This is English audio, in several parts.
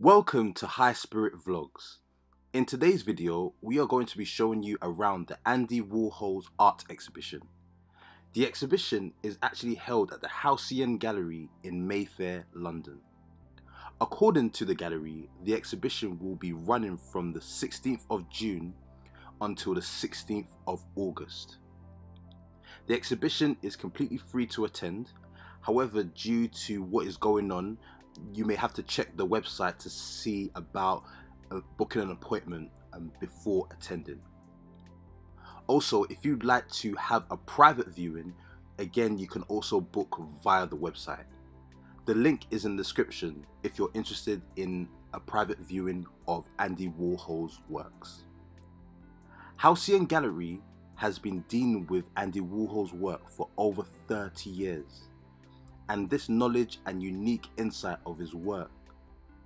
Welcome to High Spirit Vlogs. In today's video, we are going to be showing you around the Andy Warhol's art exhibition. The exhibition is actually held at the Halcyon Gallery in Mayfair, London. According to the gallery, the exhibition will be running from the 16th of June until the 16th of August. The exhibition is completely free to attend. However, due to what is going on, you may have to check the website to see about booking an appointment before attending. Also, if you'd like to have a private viewing, again, you can also book via the website. The link is in the description if you're interested in a private viewing of Andy Warhol's works. Halcyon Gallery has been dealing with Andy Warhol's work for over 30 years. And this knowledge and unique insight of his work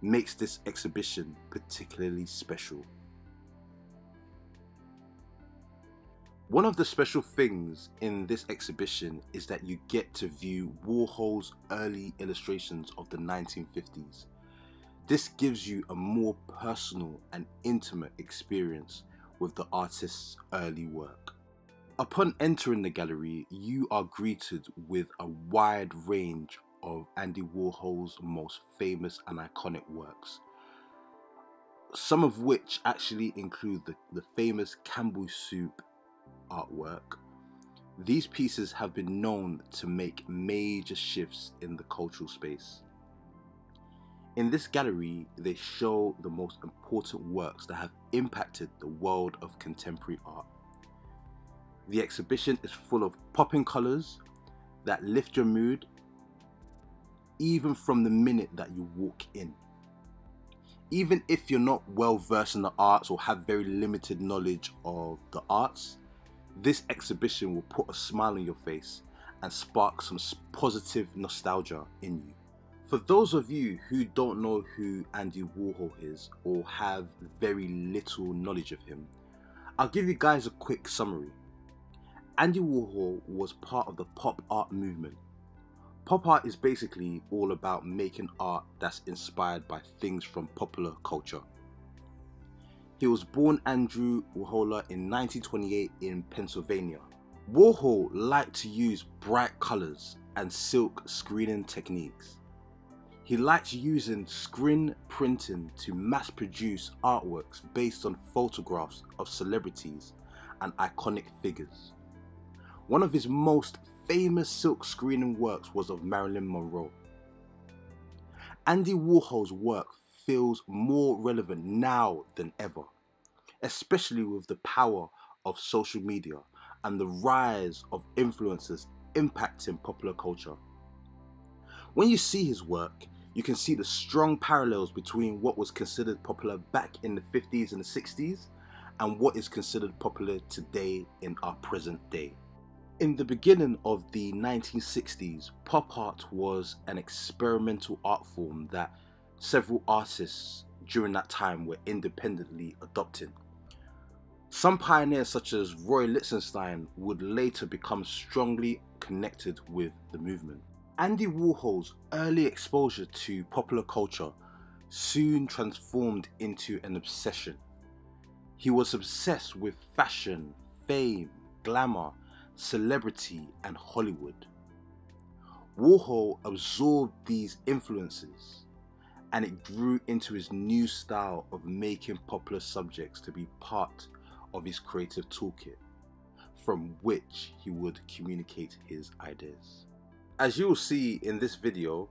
makes this exhibition particularly special. One of the special things in this exhibition is that you get to view Warhol's early illustrations of the 1950s. This gives you a more personal and intimate experience with the artist's early work. Upon entering the gallery, you are greeted with a wide range of Andy Warhol's most famous and iconic works, some of which actually include the famous Campbell's Soup artwork. These pieces have been known to make major shifts in the cultural space. In this gallery, they show the most important works that have impacted the world of contemporary art. The exhibition is full of popping colours that lift your mood even from the minute that you walk in. Even if you're not well versed in the arts or have very limited knowledge of the arts, this exhibition will put a smile on your face and spark some positive nostalgia in you. For those of you who don't know who Andy Warhol is or have very little knowledge of him, I'll give you guys a quick summary. Andy Warhol was part of the pop art movement. Pop art is basically all about making art that's inspired by things from popular culture. He was born Andrew Warhol in 1928 in Pennsylvania. Warhol liked to use bright colours and silk screening techniques. He liked using screen printing to mass produce artworks based on photographs of celebrities and iconic figures. One of his most famous silk screening works was of Marilyn Monroe. Andy Warhol's work feels more relevant now than ever, especially with the power of social media and the rise of influencers impacting popular culture. When you see his work, you can see the strong parallels between what was considered popular back in the 50s and the 60s and what is considered popular today in our present day. In the beginning of the 1960s, pop art was an experimental art form that several artists during that time were independently adopting. Some pioneers such as Roy Lichtenstein would later become strongly connected with the movement. Andy Warhol's early exposure to popular culture soon transformed into an obsession. He was obsessed with fashion, fame, glamour, celebrity and Hollywood. Warhol absorbed these influences and it grew into his new style of making popular subjects to be part of his creative toolkit from which he would communicate his ideas. As you will see in this video,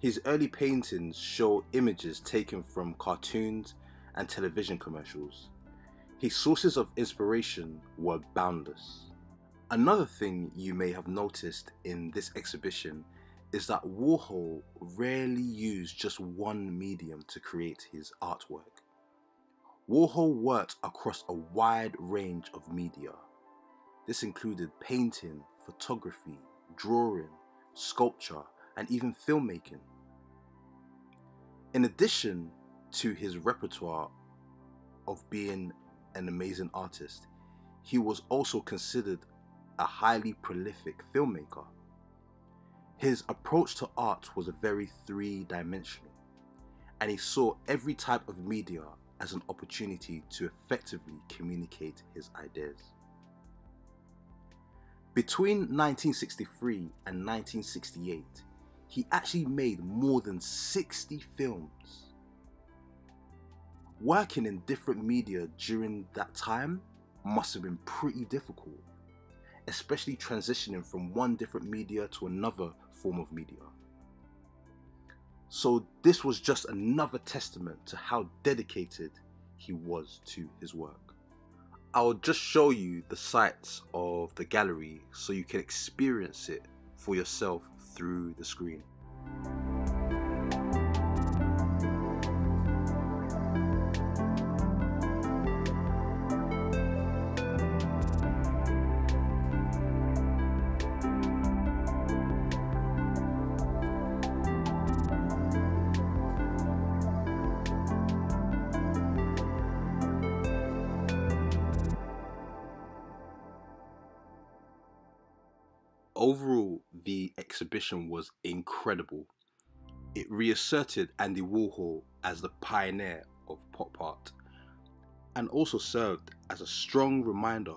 his early paintings show images taken from cartoons and television commercials. His sources of inspiration were boundless. Another thing you may have noticed in this exhibition is that Warhol rarely used just one medium to create his artwork. Warhol worked across a wide range of media. This included painting, photography, drawing, sculpture, and even filmmaking. In addition to his repertoire of being an amazing artist, he was also considered a highly prolific filmmaker. His approach to art was very three-dimensional, and he saw every type of media as an opportunity to effectively communicate his ideas. Between 1963 and 1968, he actually made more than 60 films. Working in different media during that time must have been pretty difficult, especially transitioning from one different media to another form of media. So this was just another testament to how dedicated he was to his work. I'll just show you the sights of the gallery so you can experience it for yourself through the screen. Overall, the exhibition was incredible. It reasserted Andy Warhol as the pioneer of pop art and also served as a strong reminder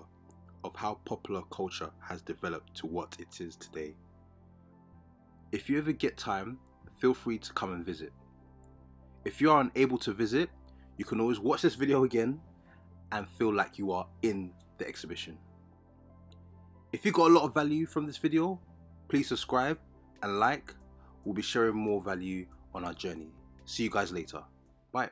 of how popular culture has developed to what it is today. If you ever get time, feel free to come and visit. If you are unable to visit, you can always watch this video again and feel like you are in the exhibition. If you got a lot of value from this video, please subscribe and like. We'll be sharing more value on our journey. See you guys later. Bye.